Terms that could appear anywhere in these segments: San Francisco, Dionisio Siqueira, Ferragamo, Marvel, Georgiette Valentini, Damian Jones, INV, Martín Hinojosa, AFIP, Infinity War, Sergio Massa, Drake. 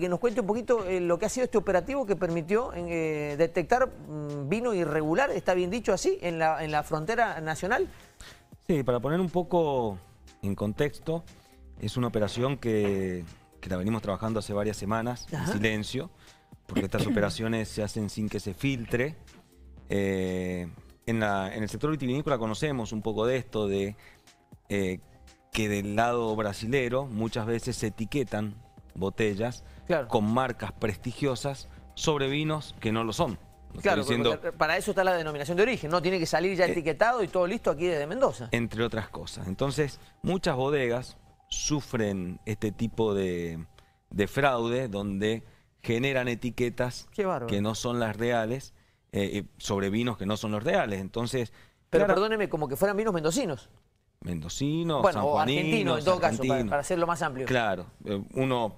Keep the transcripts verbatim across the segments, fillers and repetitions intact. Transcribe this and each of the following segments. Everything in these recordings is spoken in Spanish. que nos cuente un poquito eh, lo que ha sido este operativo que permitió eh, detectar vino irregular, está bien dicho así, en la, en la frontera nacional. Sí, para poner un poco en contexto, es una operación que, que la venimos trabajando hace varias semanas, Ajá. en silencio, porque estas operaciones se hacen sin que se filtre. Eh, en, la, en el sector vitivinícola conocemos un poco de esto, de eh, que del lado brasilero muchas veces se etiquetan botellas claro. con marcas prestigiosas sobre vinos que no lo son. No claro, diciendo, para eso está la denominación de origen, no tiene que salir ya eh, etiquetado y todo listo aquí desde Mendoza. Entre otras cosas. Entonces, muchas bodegas sufren este tipo de, de fraude donde generan etiquetas que no son las reales, eh, sobre vinos que no son los reales. Entonces, pero claro, perdóneme, como que fueran vinos mendocinos. Mendocinos, bueno, sanjuaninos, argentinos, en todo argentino. caso, para, para hacerlo más amplio. Claro, eh, uno...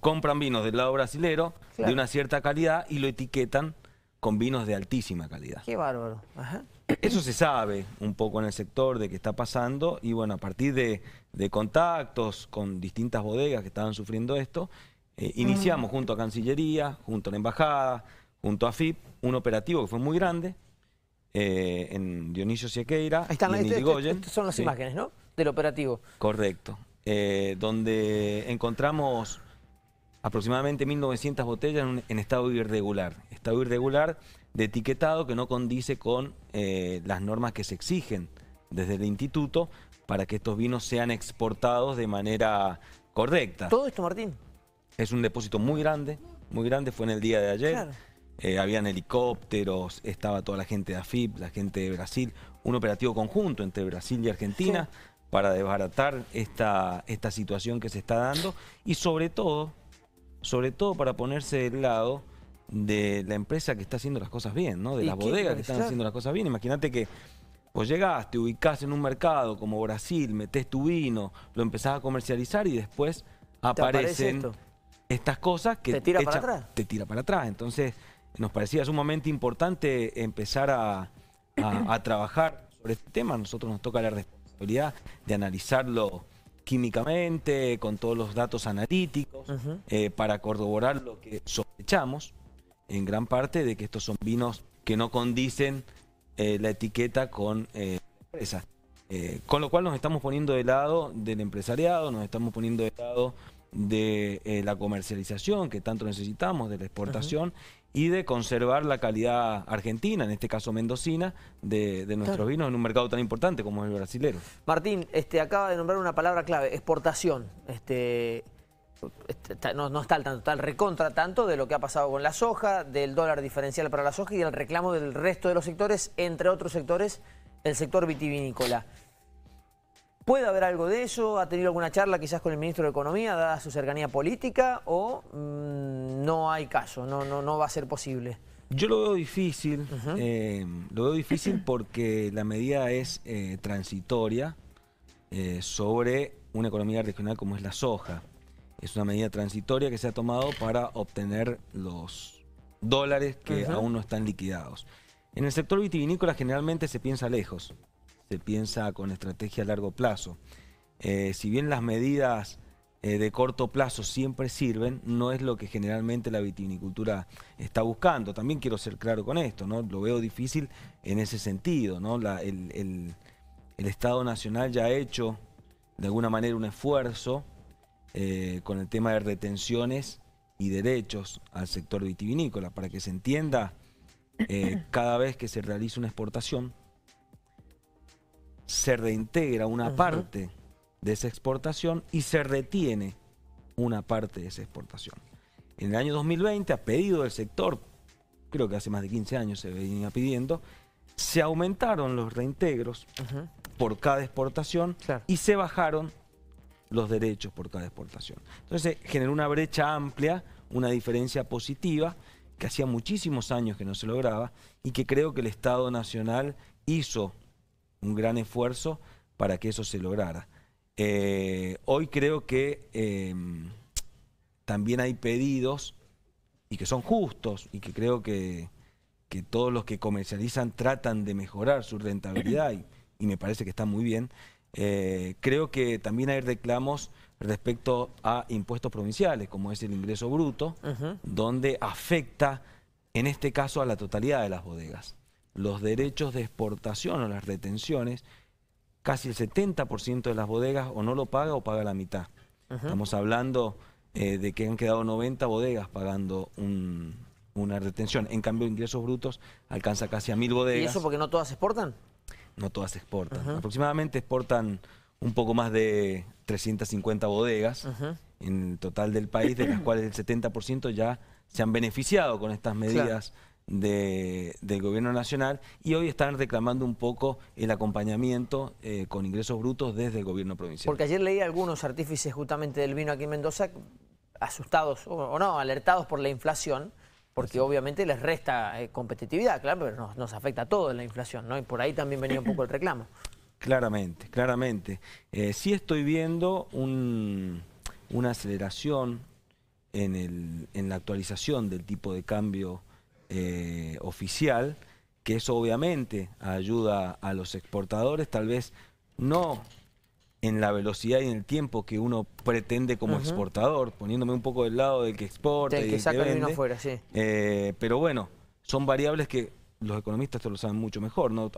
compran vinos del lado brasilero claro. de una cierta calidad y lo etiquetan con vinos de altísima calidad. Qué bárbaro. Ajá. Eso se sabe un poco en el sector de que está pasando y bueno, a partir de, de contactos con distintas bodegas que estaban sufriendo esto, eh, iniciamos mm. junto a Cancillería, junto a la Embajada, junto a A F I P, un operativo que fue muy grande eh, en Dionisio Siqueira. Ahí están, y en este, Irigoyen. Este, este son las sí. imágenes, ¿no? Del operativo. Correcto. Eh, donde encontramos aproximadamente mil novecientas botellas en, un, en estado irregular. Estado irregular de etiquetado que no condice con eh, las normas que se exigen desde el instituto para que estos vinos sean exportados de manera correcta. Todo esto, Martín. Es un depósito muy grande, muy grande, fue en el día de ayer. Claro. Eh, habían helicópteros, estaba toda la gente de A F I P, la gente de Brasil, un operativo conjunto entre Brasil y Argentina sí. para desbaratar esta, esta situación que se está dando y sobre todo... sobre todo para ponerse del lado de la empresa que está haciendo las cosas bien, ¿no? De las bodegas que están haciendo las cosas bien. Imagínate que vos llegás, te ubicás en un mercado como Brasil, metés tu vino, lo empezás a comercializar y después aparecen aparece estas cosas que te tira, echa, para atrás. te tira para atrás. Entonces nos parecía sumamente importante empezar a, a, a trabajar sobre este tema. A nosotros nos toca la responsabilidad de analizarlo químicamente, con todos los datos analíticos, uh-huh. eh, para corroborar lo que sospechamos, en gran parte, de que estos son vinos que no condicen eh, la etiqueta con eh, la empresa. Eh, con lo cual nos estamos poniendo de lado del empresariado, nos estamos poniendo de lado de eh, la comercialización que tanto necesitamos, de la exportación, uh-huh. y de conservar la calidad argentina, en este caso mendocina, de, de nuestros claro. vinos en un mercado tan importante como es el brasilero. Martín, este, acaba de nombrar una palabra clave, exportación. Este, este, no, no está al tanto, está al recontra tanto de lo que ha pasado con la soja, del dólar diferencial para la soja y el reclamo del resto de los sectores, entre otros sectores, el sector vitivinícola. ¿Puede haber algo de eso? ¿Ha tenido alguna charla quizás con el ministro de Economía, dada su cercanía política? ¿O mmm, no hay caso? No, no, no va a ser posible. Yo lo veo difícil. Uh-huh. eh, lo veo difícil porque la medida es eh, transitoria eh, sobre una economía regional como es la soja. Es una medida transitoria que se ha tomado para obtener los dólares que uh-huh. aún no están liquidados. En el sector vitivinícola generalmente se piensa lejos. Se piensa con estrategia a largo plazo. Eh, si bien las medidas eh, de corto plazo siempre sirven, no es lo que generalmente la vitivinicultura está buscando. También quiero ser claro con esto, ¿no? Lo veo difícil en ese sentido, ¿no? La, el, el, el Estado Nacional ya ha hecho de alguna manera un esfuerzo eh, con el tema de retenciones y derechos al sector vitivinícola. Para que se entienda, eh, cada vez que se realiza una exportación, se reintegra una uh-huh. parte de esa exportación y se retiene una parte de esa exportación. En el año dos mil veinte, a pedido del sector, creo que hace más de quince años se venía pidiendo, se aumentaron los reintegros uh-huh. por cada exportación claro. y se bajaron los derechos por cada exportación. Entonces generó una brecha amplia, una diferencia positiva, que hacía muchísimos años que no se lograba y que creo que el Estado Nacional hizo un gran esfuerzo para que eso se lograra. Eh, hoy creo que eh, también hay pedidos y que son justos y que creo que, que todos los que comercializan tratan de mejorar su rentabilidad y, y me parece que está muy bien. Eh, creo que también hay reclamos respecto a impuestos provinciales, como es el ingreso bruto, uh-huh. donde afecta, en este caso, a la totalidad de las bodegas. Los derechos de exportación o las retenciones, casi el setenta por ciento de las bodegas o no lo paga o paga la mitad. Uh-huh. Estamos hablando eh, de que han quedado noventa bodegas pagando un, una retención. En cambio, ingresos brutos alcanza casi a mil bodegas. ¿Y eso porque no todas exportan? No todas exportan. Uh-huh. Aproximadamente exportan un poco más de trescientas cincuenta bodegas uh-huh. en el total del país, de las cuales el setenta por ciento ya se han beneficiado con estas medidas claro. de, del gobierno nacional, y hoy están reclamando un poco el acompañamiento eh, con ingresos brutos desde el gobierno provincial. Porque ayer leí a algunos artífices justamente del vino aquí en Mendoza, asustados o, o no, alertados por la inflación, porque sí. obviamente les resta eh, competitividad, claro, pero nos, nos afecta a todos la inflación, ¿no? Y por ahí también venía un poco el reclamo. Claramente, claramente. Eh, sí estoy viendo un, una aceleración en, el, en la actualización del tipo de cambio eh, oficial, que eso obviamente ayuda a los exportadores, tal vez no en la velocidad y en el tiempo que uno pretende como uh-huh. exportador, poniéndome un poco del lado del que exporta sí, y que saca el vino afuera, sí. Eh, pero bueno, son variables que... Los economistas te lo saben mucho mejor, ¿no?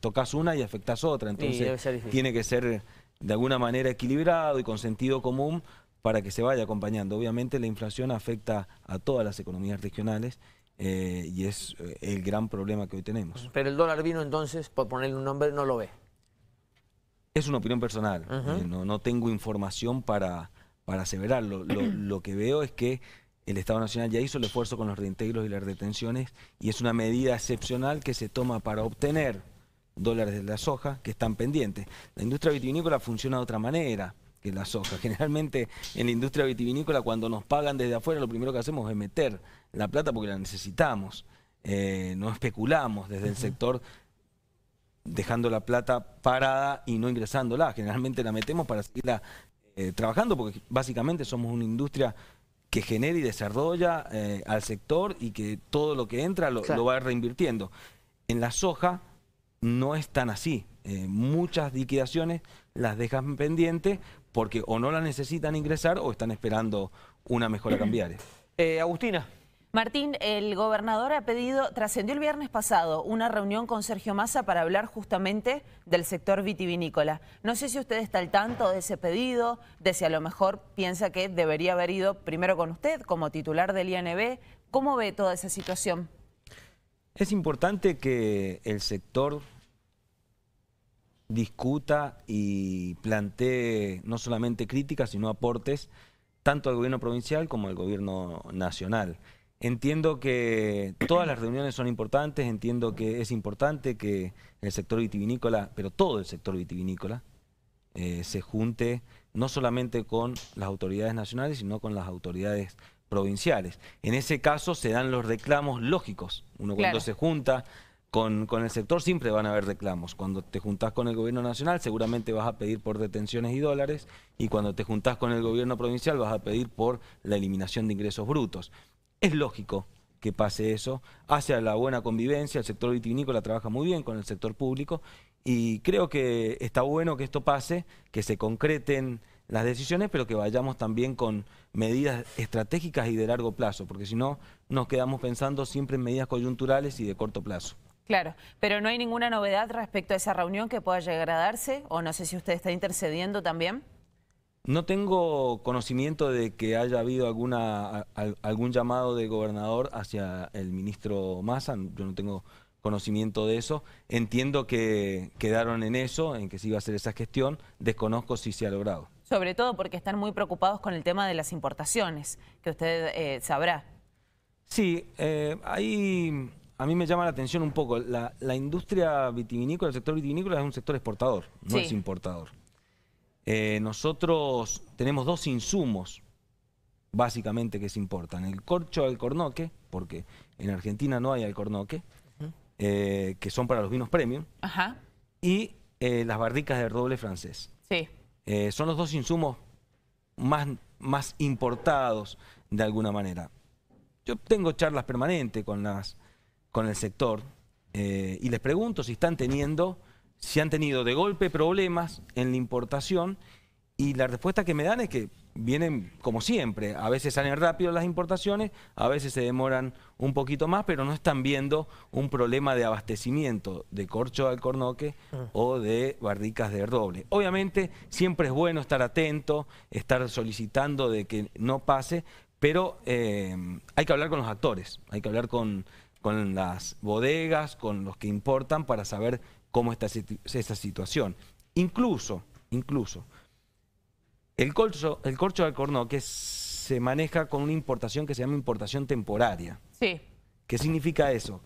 Tocas una y afectas otra, entonces tiene que ser de alguna manera equilibrado y con sentido común para que se vaya acompañando. Obviamente la inflación afecta a todas las economías regionales eh, y es el gran problema que hoy tenemos. Pero el dólar vino entonces, por ponerle un nombre, no lo ve. Es una opinión personal, uh-huh. eh, no, no tengo información para, para aseverarlo. Lo, lo que veo es que el Estado Nacional ya hizo el esfuerzo con los reintegros y las retenciones y es una medida excepcional que se toma para obtener dólares de la soja que están pendientes. La industria vitivinícola funciona de otra manera que la soja. Generalmente en la industria vitivinícola cuando nos pagan desde afuera lo primero que hacemos es meter la plata porque la necesitamos. Eh, no especulamos desde el sector dejando la plata parada y no ingresándola. Generalmente la metemos para seguirla eh, trabajando porque básicamente somos una industria que genera y desarrolla eh, al sector y que todo lo que entra lo, claro. lo va reinvirtiendo. En la soja no es tan así. Eh, muchas liquidaciones las dejan pendientes porque o no las necesitan ingresar o están esperando una mejora cambiaria. Eh, Agustina. Martín, el gobernador ha pedido, trascendió el viernes pasado, una reunión con Sergio Massa para hablar justamente del sector vitivinícola. No sé si usted está al tanto de ese pedido, de si a lo mejor piensa que debería haber ido primero con usted como titular del I N V. ¿Cómo ve toda esa situación? Es importante que el sector discuta y plantee no solamente críticas, sino aportes tanto al gobierno provincial como al gobierno nacional. Entiendo que todas las reuniones son importantes, entiendo que es importante que el sector vitivinícola, pero todo el sector vitivinícola, eh, se junte no solamente con las autoridades nacionales, sino con las autoridades provinciales. En ese caso se dan los reclamos lógicos. Uno cuando claro. se junta con, con el sector siempre van a haber reclamos. Cuando te juntás con el gobierno nacional seguramente vas a pedir por retenciones y dólares, y cuando te juntás con el gobierno provincial vas a pedir por la eliminación de ingresos brutos. Es lógico que pase eso, hace a la buena convivencia, el sector vitivinícola trabaja muy bien con el sector público y creo que está bueno que esto pase, que se concreten las decisiones, pero que vayamos también con medidas estratégicas y de largo plazo, porque si no nos quedamos pensando siempre en medidas coyunturales y de corto plazo. Claro, pero no hay ninguna novedad respecto a esa reunión que pueda llegar a darse, o no sé si usted está intercediendo también. No tengo conocimiento de que haya habido alguna a, algún llamado del gobernador hacia el ministro Massa, yo no tengo conocimiento de eso. Entiendo que quedaron en eso, en que se iba a hacer esa gestión, desconozco si se ha logrado. Sobre todo porque están muy preocupados con el tema de las importaciones, que usted eh, sabrá. Sí, eh, ahí a mí me llama la atención un poco, la, la industria vitivinícola, el sector vitivinícola es un sector exportador, no sí. es importador. Eh, nosotros tenemos dos insumos, básicamente, que se importan. El corcho alcornoque, porque en Argentina no hay alcornoque, uh-huh. eh, que son para los vinos premium, ajá. y eh, las barricas de roble francés. Sí. Eh, son los dos insumos más, más importados, de alguna manera. Yo tengo charlas permanentes con, las, con el sector eh, y les pregunto si están teniendo si han tenido de golpe problemas en la importación, y la respuesta que me dan es que vienen como siempre, a veces salen rápido las importaciones, a veces se demoran un poquito más, pero no están viendo un problema de abastecimiento de corcho de alcornoque ah. o de barricas de roble. Obviamente siempre es bueno estar atento, estar solicitando de que no pase, pero eh, hay que hablar con los actores, hay que hablar con, con las bodegas, con los que importan, para saber cómo está situ- esa situación. Incluso, incluso, el corcho, el corcho de alcornoque se maneja con una importación que se llama importación temporaria. Sí. ¿Qué significa eso?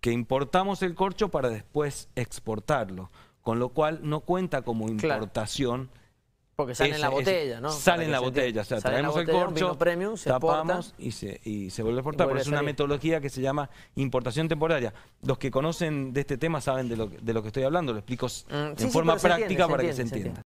Que importamos el corcho para después exportarlo, con lo cual no cuenta como importación. Claro. Porque sale en la botella, ¿no? Sale en la botella, o sea, traemos el corcho, premium, se tapamos y se, y se vuelve a exportar. Pero es una metodología que se llama importación temporaria. Los que conocen de este tema saben de lo, de lo que estoy hablando, lo explico en forma práctica para que se entienda.